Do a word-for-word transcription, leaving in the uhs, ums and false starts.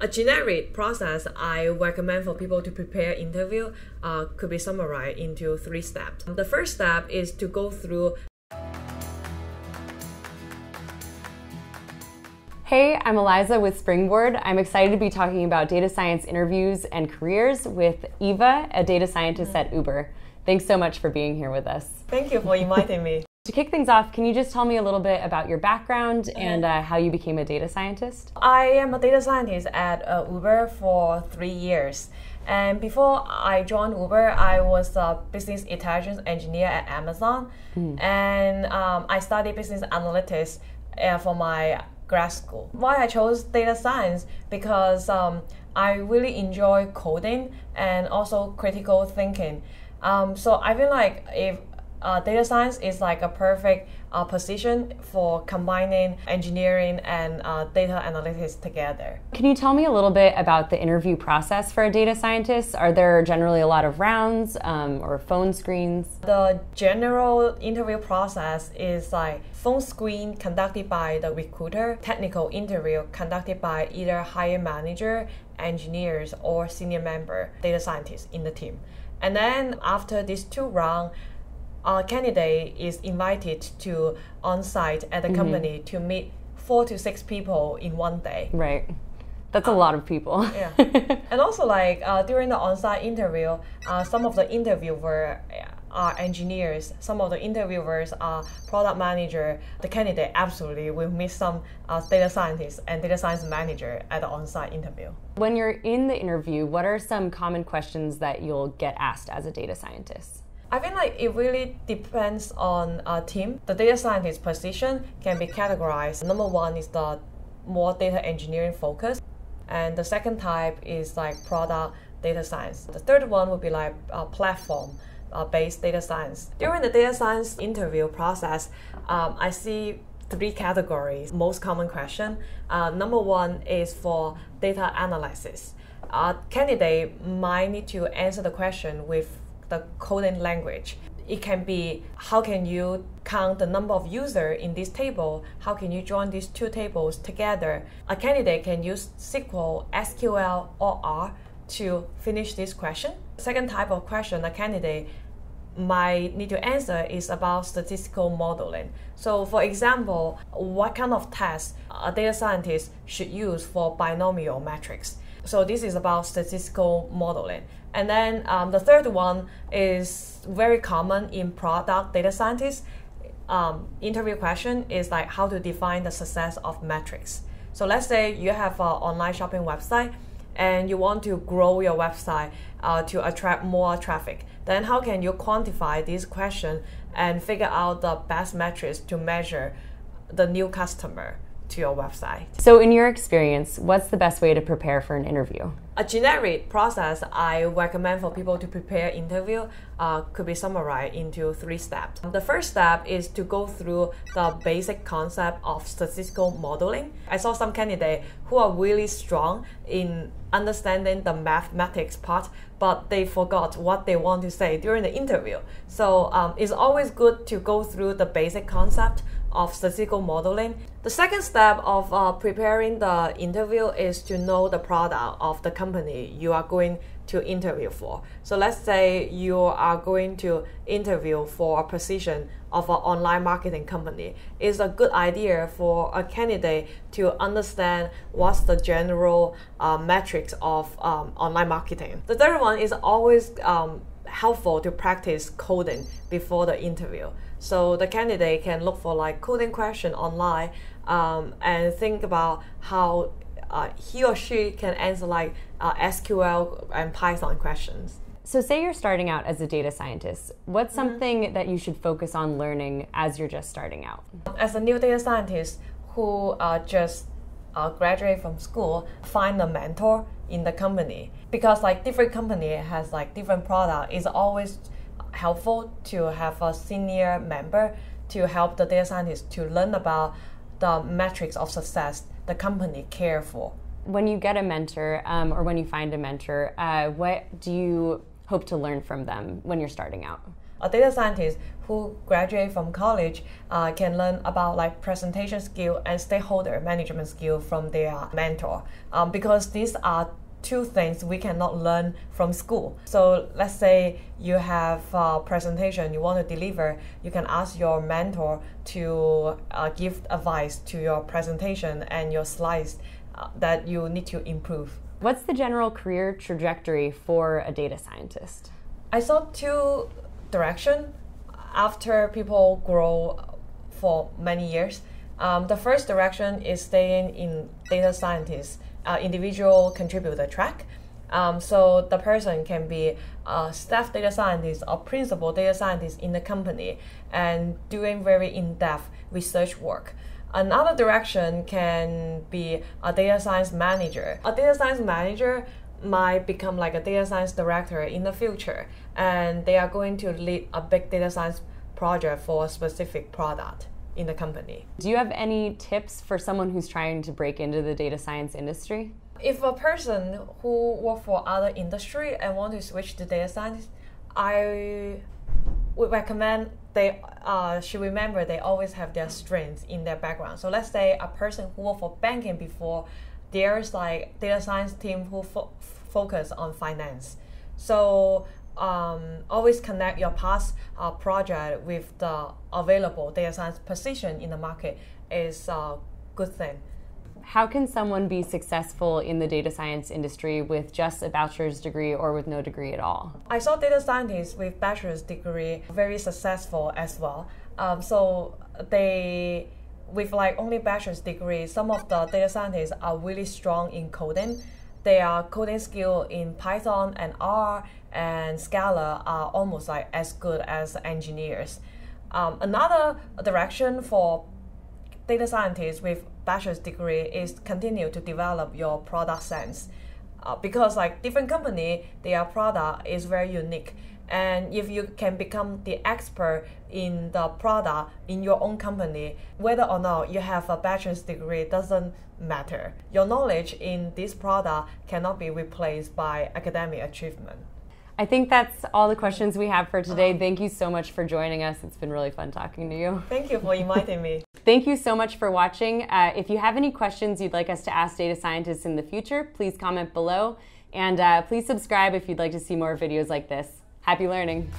A generic process I recommend for people to prepare interview uh, could be summarized into three steps. The first step is to go through. Hey, I'm Eliza with Springboard. I'm excited to be talking about data science interviews and careers with Eva, a data scientist at Uber. Thanks so much for being here with us. Thank you for inviting me. To kick things off, can you just tell me a little bit about your background and uh, how you became a data scientist? I am a data scientist at uh, Uber for three years. And before I joined Uber, I was a business intelligence engineer at Amazon. Mm. And um, I studied business analytics uh, for my grad school. Why I chose data science? Because um, I really enjoy coding and also critical thinking. Um, so I feel like if Uh, data science is like a perfect uh, position for combining engineering and uh, data analytics together. Can you tell me a little bit about the interview process for a data scientist? Are there generally a lot of rounds um, or phone screens? The general interview process is like phone screen conducted by the recruiter, technical interview conducted by either hiring manager, engineers, or senior member data scientists in the team. And then after these two rounds, a candidate is invited to on-site at the mm-hmm. company to meet four to six people in one day. Right. That's uh, a lot of people. Yeah. And also, like, uh, during the on-site interview, uh, some of the interviewers are engineers, some of the interviewers are product manager. The candidate absolutely will meet some uh, data scientists and data science manager at the on-site interview. When you're in the interview, what are some common questions that you'll get asked as a data scientist? I feel like it really depends on a team. The data scientist position can be categorized. Number one is the more data engineering focus, and the second type is like product data science. The third one would be like a platform based data science. During the data science interview process, um, I see three categories. Most common question. Uh, number one is for data analysis. A candidate might need to answer the question with the coding language. It can be how can you count the number of users in this table? How can you join these two tables together? A candidate can use S Q L, S Q L, or R to finish this question. Second type of question a candidate might need to answer is about statistical modeling. So for example, what kind of tests a data scientist should use for binomial metrics? So this is about statistical modeling. And then um, the third one is very common in product data scientists. Um, interview question is like how to define the success of metrics. So let's say you have an online shopping website and you want to grow your website uh, to attract more traffic. Then how can you quantify this question and figure out the best metrics to measure the new customer to your website? So in your experience, what's the best way to prepare for an interview? A generic process I recommend for people to prepare interview uh, could be summarized into three steps. The first step is to go through the basic concept of statistical modeling. I saw some candidates who are really strong in understanding the mathematics part, but they forgot what they want to say during the interview. So um, it's always good to go through the basic concept of statistical modeling. The second step of uh, preparing the interview is to know the product of the company you are going to interview for. So let's say you are going to interview for a position of an online marketing company. It's a good idea for a candidate to understand what's the general uh, metrics of um, online marketing. The third one is always um, helpful to practice coding before the interview. So the candidate can look for like coding question online um, and think about how uh, he or she can answer like uh, S Q L and Python questions. So say you're starting out as a data scientist, what's something mm-hmm. that you should focus on learning as you're just starting out? As a new data scientist who uh, just uh, graduated from school, find a mentor in the company, because like different company has like different product. It's always helpful to have a senior member to help the data scientist to learn about the metrics of success the company care for. When you get a mentor um, or when you find a mentor, uh, what do you hope to learn from them when you're starting out? a data scientist who graduate from college uh, can learn about like presentation skill and stakeholder management skill from their mentor, um, because these are two things we cannot learn from school. So let's say you have a presentation you want to deliver, you can ask your mentor to uh, give advice to your presentation and your slides uh, that you need to improve. What's the general career trajectory for a data scientist? I saw two directions after people grow for many years. Um, the first direction is staying in data scientist Uh, individual contributor track. Um, so the person can be a staff data scientist or principal data scientist in the company and doing very in-depth research work. Another direction can be a data science manager. A data science manager might become like a data science director in the future, and they are going to lead a big data science project for a specific product in the company. Do you have any tips for someone who's trying to break into the data science industry? If a person who works for other industry and want to switch to data science, I would recommend they uh, should remember they always have their strengths in their background. So let's say a person who worked for banking before, there's like data science team who fo focus on finance. So Um, always connect your past uh, project with the available data science position in the market is a good thing. How can someone be successful in the data science industry with just a bachelor's degree or with no degree at all? I saw data scientists with bachelor's degree very successful as well. Um, so they, with like only bachelor's degree, some of the data scientists are really strong in coding. Their coding skill in Python and R and Scala are almost like as good as engineers. Um, another direction for data scientists with bachelor's degree is continue to develop your product sense, uh, because like different company, their product is very unique. And if you can become the expert in the product in your own company, whether or not you have a bachelor's degree doesn't matter. Your knowledge in this product cannot be replaced by academic achievement. I think that's all the questions we have for today. Thank you so much for joining us. It's been really fun talking to you. Thank you for inviting me. Thank you so much for watching. Uh, if you have any questions you'd like us to ask data scientists in the future, please comment below. And uh, please subscribe if you'd like to see more videos like this. Happy learning.